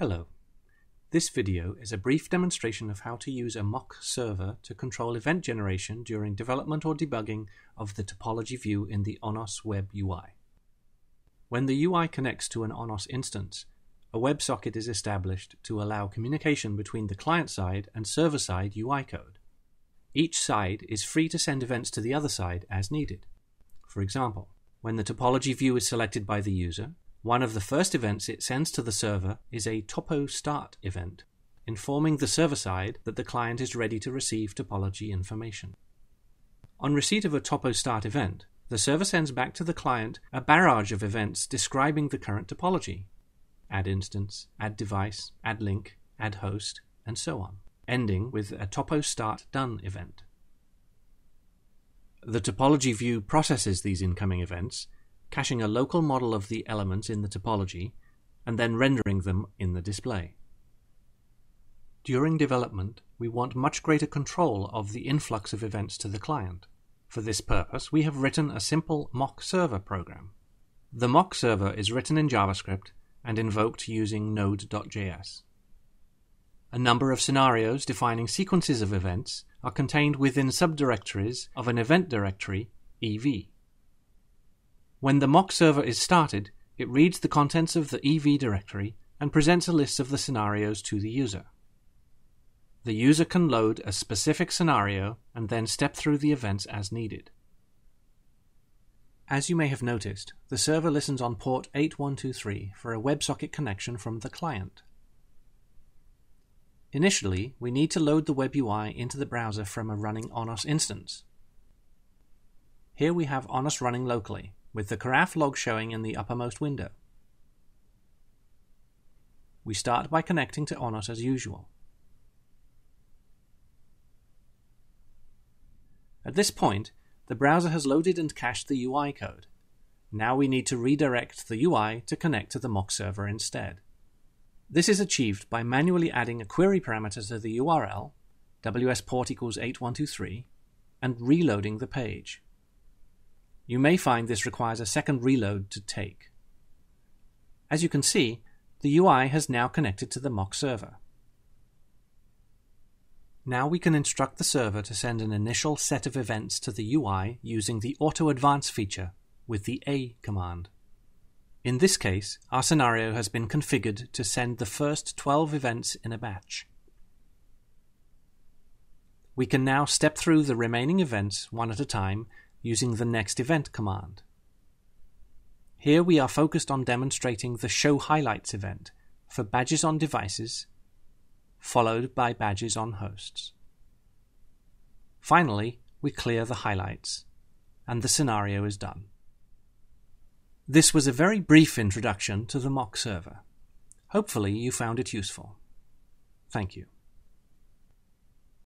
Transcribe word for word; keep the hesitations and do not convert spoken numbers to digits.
Hello. This video is a brief demonstration of how to use a mock server to control event generation during development or debugging of the topology view in the ONOS web U I. When the U I connects to an ONOS instance, a WebSocket is established to allow communication between the client-side and server-side U I code. Each side is free to send events to the other side as needed. For example, when the topology view is selected by the user, one of the first events it sends to the server is a topoStart event, informing the server side that the client is ready to receive topology information. On receipt of a topoStart event, the server sends back to the client a barrage of events describing the current topology: addInstance, addDevice, addLink, addHost, and so on, ending with a topoStartDone event. The topology view processes these incoming events, caching a local model of the elements in the topology, and then rendering them in the display. During development, we want much greater control of the influx of events to the client. For this purpose, we have written a simple mock server program. The mock server is written in JavaScript and invoked using node dot J S. A number of scenarios defining sequences of events are contained within subdirectories of an event directory, E V. When the mock server is started, it reads the contents of the E V directory and presents a list of the scenarios to the user. The user can load a specific scenario and then step through the events as needed. As you may have noticed, the server listens on port eight one two three for a WebSocket connection from the client. Initially, we need to load the web U I into the browser from a running ONOS instance. Here we have ONOS running locally, with the karaf log showing in the uppermost window. We start by connecting to ONOS as usual. At this point, the browser has loaded and cached the U I code. Now we need to redirect the U I to connect to the mock server instead. This is achieved by manually adding a query parameter to the U R L, W S port equals eight one two three, and reloading the page. You may find this requires a second reload to take. As you can see, the U I has now connected to the mock server. Now we can instruct the server to send an initial set of events to the U I using the Auto Advance feature with the A command. In this case, our scenario has been configured to send the first twelve events in a batch. We can now step through the remaining events one at a time using the next event command. Here we are focused on demonstrating the show highlights event for badges on devices, followed by badges on hosts. Finally, we clear the highlights, and the scenario is done. This was a very brief introduction to the mock server. Hopefully you found it useful. Thank you.